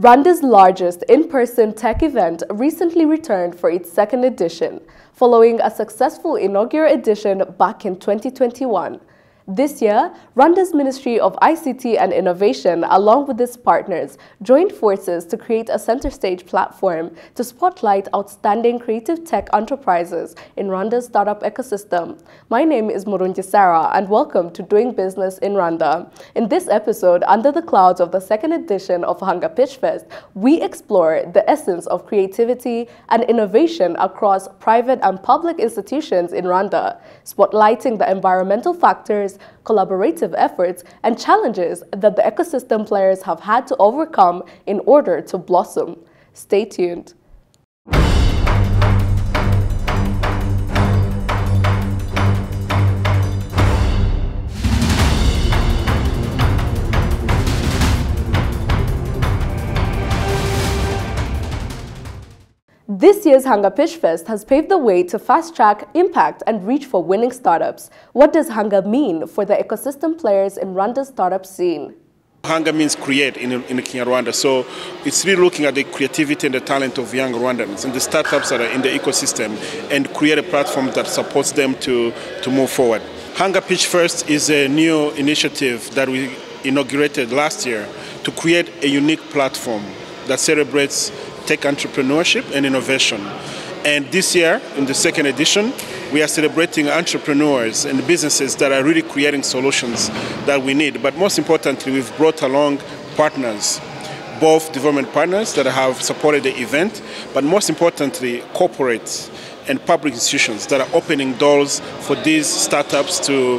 Rwanda's largest in-person tech event recently returned for its second edition, following a successful inaugural edition back in 2021. This year, Rwanda's Ministry of ICT and Innovation, along with its partners, joined forces to create a center stage platform to spotlight outstanding creative tech enterprises in Rwanda's startup ecosystem. My name is Murungi Sarah, and welcome to Doing Business in Rwanda. In this episode, under the clouds of the second edition of Hanga Pitch Fest, we explore the essence of creativity and innovation across private and public institutions in Rwanda, spotlighting the environmental factors, collaborative efforts, and challenges that the ecosystem players have had to overcome in order to blossom. Stay tuned. This year's Hanga Pitch Fest has paved the way to fast-track impact and reach for winning startups. What does Hanga mean for the ecosystem players in Rwanda's startup scene? Hanga means create in Rwanda, so it's really looking at the creativity and the talent of young Rwandans and the startups that are in the ecosystem and create a platform that supports them to move forward. Hanga Pitch Fest is a new initiative that we inaugurated last year to create a unique platform that celebrates tech entrepreneurship and innovation. And this year, in the second edition, we are celebrating entrepreneurs and businesses that are really creating solutions that we need. But most importantly, we've brought along partners, both development partners that have supported the event, but most importantly, corporates and public institutions that are opening doors for these startups to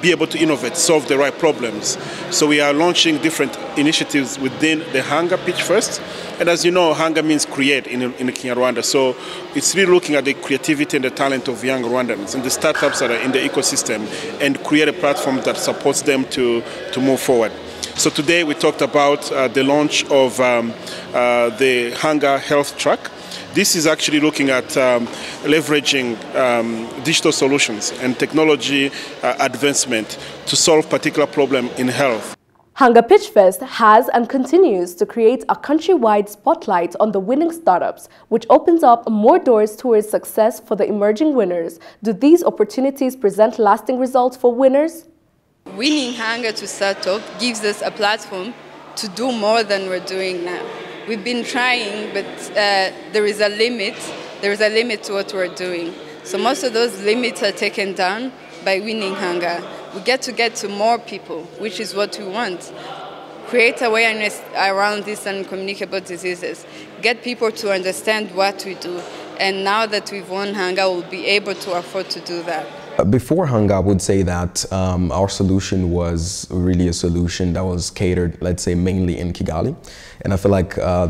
be able to innovate, solve the right problems. So we are launching different initiatives within the Hanga Pitch Fest. And as you know, Hanga means create in Rwanda. So it's really looking at the creativity and the talent of young Rwandans and the startups that are in the ecosystem and create a platform that supports them to move forward. So today we talked about the launch of the Hanga Health Track. This is actually looking at leveraging digital solutions and technology advancement to solve particular problem in health. Hanga Pitch Fest has and continues to create a countrywide spotlight on the winning startups, which opens up more doors towards success for the emerging winners. Do these opportunities present lasting results for winners? Winning Hanga to Startup gives us a platform to do more than we're doing now. We've been trying, but there is a limit. There is a limit to what we're doing. So most of those limits are taken down by winning Hanga. We get to more people, which is what we want. Create awareness around these uncommunicable diseases. Get people to understand what we do. And now that we've won Hanga, we'll be able to afford to do that. Before Hanga, I would say that our solution was really a solution that was catered, let's say, mainly in Kigali, and I feel like the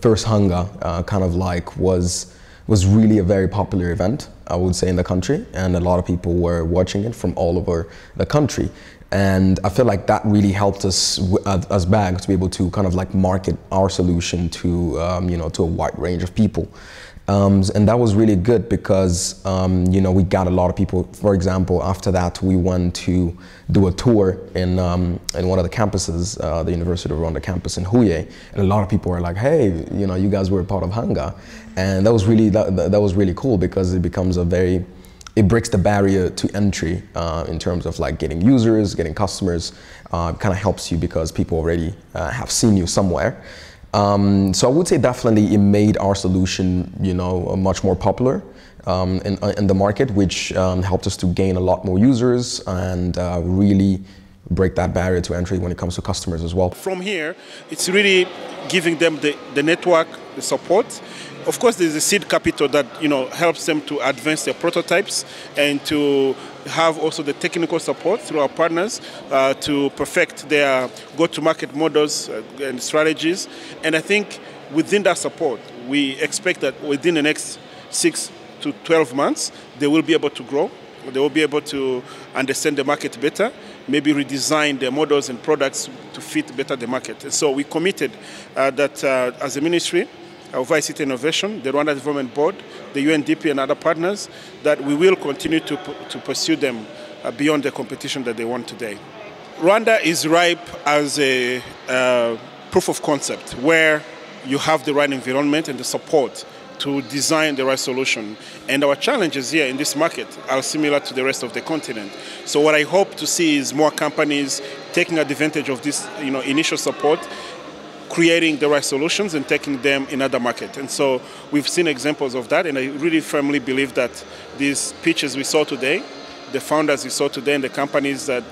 first Hanga kind of like was really a very popular event, I would say, in the country, and a lot of people were watching it from all over the country. And I feel like that really helped us back to be able to kind of like market our solution to to a wide range of people. And that was really good because, we got a lot of people. For example, after that, we went to do a tour in one of the campuses, the University of Rwanda campus in Huye. And a lot of people were like, hey, you guys were a part of Hanga. And that was really, that was really cool because it becomes a very, it breaks the barrier to entry in terms of like getting users, getting customers. It kind of helps you because people already have seen you somewhere. So I would say definitely it made our solution, much more popular in the market, which helped us to gain a lot more users and really break that barrier to entry when it comes to customers as well. From here, it's really giving them the network, the support. Of course, there's a seed capital that helps them to advance their prototypes and to have also the technical support through our partners to perfect their go-to-market models and strategies. And I think within that support, we expect that within the next 6 to 12 months, they will be able to grow. They will be able to understand the market better, maybe redesign their models and products to fit better the market. And so we committed that as a ministry of ICT Innovation, the Rwanda Development Board, the UNDP and other partners, that we will continue to pursue them beyond the competition that they want today. Rwanda is ripe as a proof of concept where you have the right environment and the support to design the right solution. And our challenges here in this market are similar to the rest of the continent. So what I hope to see is more companies taking advantage of this initial support, creating the right solutions and taking them in other markets. And so we've seen examples of that, and I really firmly believe that these pitches we saw today, the founders you saw today and the companies that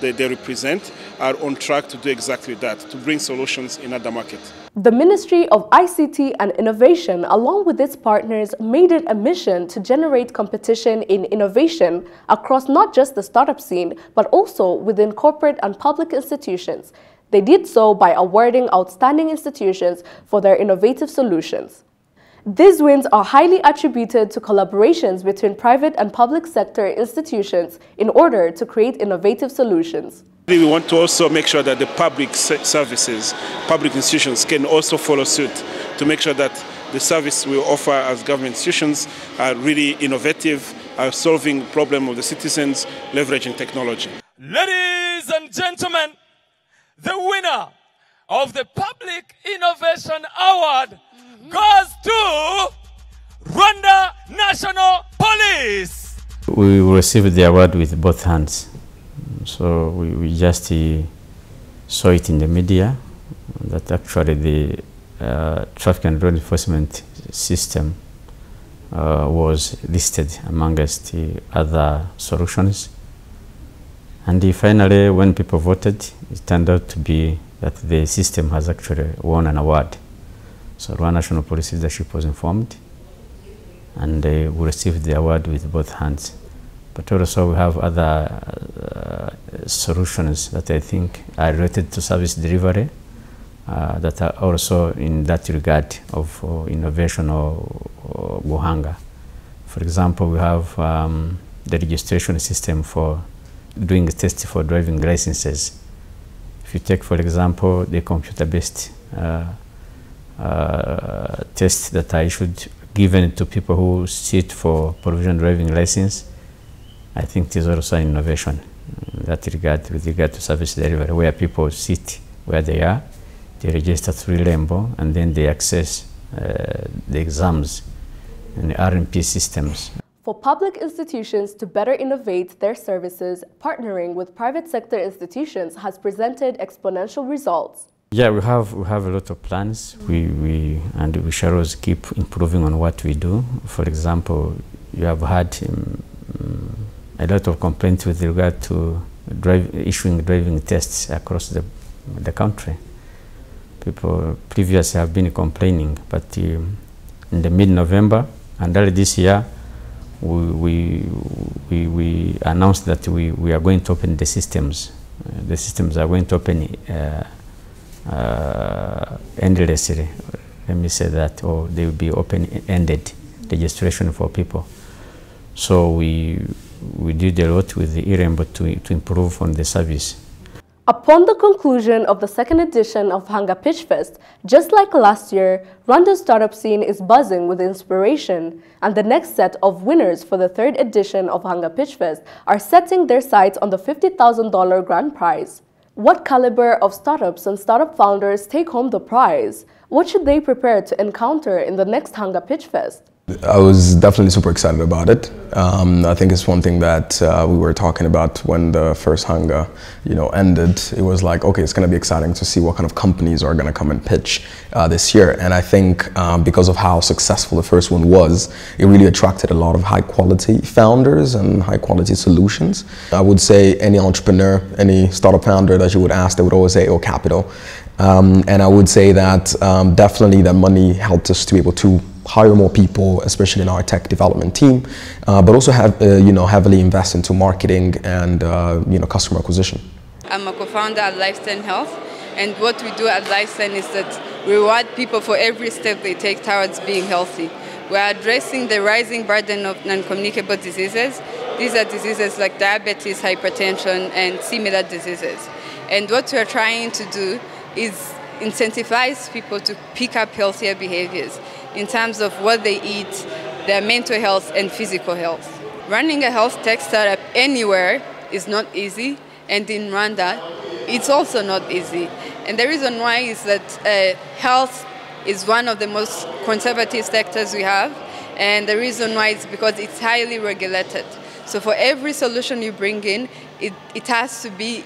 they represent are on track to do exactly that, to bring solutions in other markets. The Ministry of ICT and Innovation, along with its partners, made it a mission to generate competition in innovation across not just the startup scene, but also within corporate and public institutions. They did so by awarding outstanding institutions for their innovative solutions. These wins are highly attributed to collaborations between private and public sector institutions in order to create innovative solutions. We want to also make sure that the public services, public institutions can also follow suit to make sure that the service we offer as government institutions are really innovative, are solving the problem of the citizens, leveraging technology. Ladies and gentlemen, the winner of the Public Innovation Award goes to Rwanda National Police. We received the award with both hands. So we just saw it in the media that actually the traffic and road enforcement system was listed amongst the other solutions. And finally, when people voted, it turned out to be that the system has actually won an award. So Rwanda National Police leadership was informed, and they received the award with both hands. But also we have other solutions that I think are related to service delivery that are also in that regard of innovation or guhanga. For example, we have the registration system for doing tests for driving licenses. If you take, for example, the computer-based tests that are issued, given to people who sit for provisional driving license, I think it is also an innovation in that regard, with regard to service delivery, where people sit where they are, they register through IREMBO, and then they access the exams and the RMP systems. For public institutions to better innovate their services, partnering with private sector institutions has presented exponential results. Yeah, we have a lot of plans. We shall always keep improving on what we do. For example, you have had a lot of complaints with regard to issuing driving tests across the country. People previously have been complaining, but in the mid-November and early this year, we announced that we are going to open the systems. The systems are going to open endlessly, let me say that, or they will be open-ended registration for people. So we did a lot with the IREMBO to improve on the service. Upon the conclusion of the second edition of Hanga Pitch Fest, just like last year, Rwanda's startup scene is buzzing with inspiration, and the next set of winners for the third edition of Hanga Pitch Fest are setting their sights on the $50,000 grand prize. What caliber of startups and startup founders take home the prize? What should they prepare to encounter in the next Hanga Pitch Fest? I was definitely super excited about it. I think it's one thing that we were talking about when the first Hanga ended. It was like, okay, it's going to be exciting to see what kind of companies are going to come and pitch this year. And I think because of how successful the first one was, it really attracted a lot of high-quality founders and high-quality solutions. I would say any entrepreneur, any startup founder that you would ask, they would always say, oh, capital. And I would say that definitely that money helped us to be able to hire more people, especially in our tech development team, but also have heavily invest into marketing and customer acquisition. I'm a co-founder at Lifestand Health, and what we do at Lifestand is that we reward people for every step they take towards being healthy. We are addressing the rising burden of non-communicable diseases. These are diseases like diabetes, hypertension, and similar diseases. And what we are trying to do is incentivize people to pick up healthier behaviors in terms of what they eat, their mental health and physical health. Running a health tech startup anywhere is not easy, and in Rwanda, it's also not easy. And the reason why is that health is one of the most conservative sectors we have, and the reason why is because it's highly regulated. So for every solution you bring in, it has to be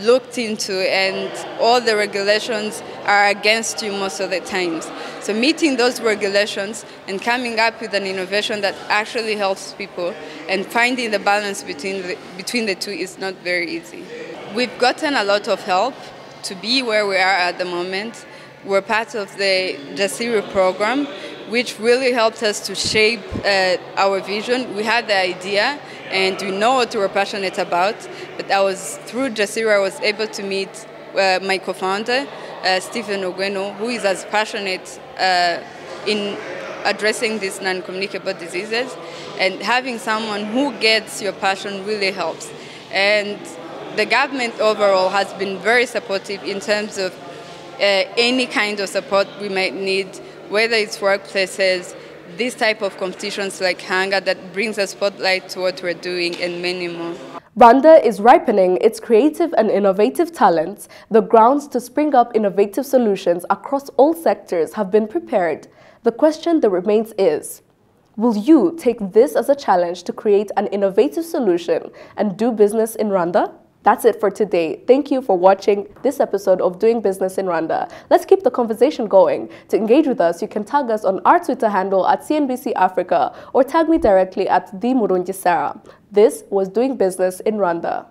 looked into, and all the regulations are against you most of the times. So meeting those regulations and coming up with an innovation that actually helps people and finding the balance between the two is not very easy. We've gotten a lot of help to be where we are at the moment. We're part of the JASIRI program, which really helped us to shape our vision. We had the idea and we know what we were passionate about, but through JASIRI I was able to meet my co-founder, Stephen Ogueno, who is as passionate in addressing these non-communicable diseases, and having someone who gets your passion really helps. And the government overall has been very supportive in terms of any kind of support we might need, whether it's workplaces, this type of competitions like Hanga that brings a spotlight to what we're doing, and many more. Rwanda is ripening its creative and innovative talents. The grounds to spring up innovative solutions across all sectors have been prepared. The question that remains is, will you take this as a challenge to create an innovative solution and do business in Rwanda? That's it for today. Thank you for watching this episode of Doing Business in Rwanda. Let's keep the conversation going. To engage with us, you can tag us on our Twitter handle at CNBC Africa or tag me directly at the Murungi Sarah. This was Doing Business in Rwanda.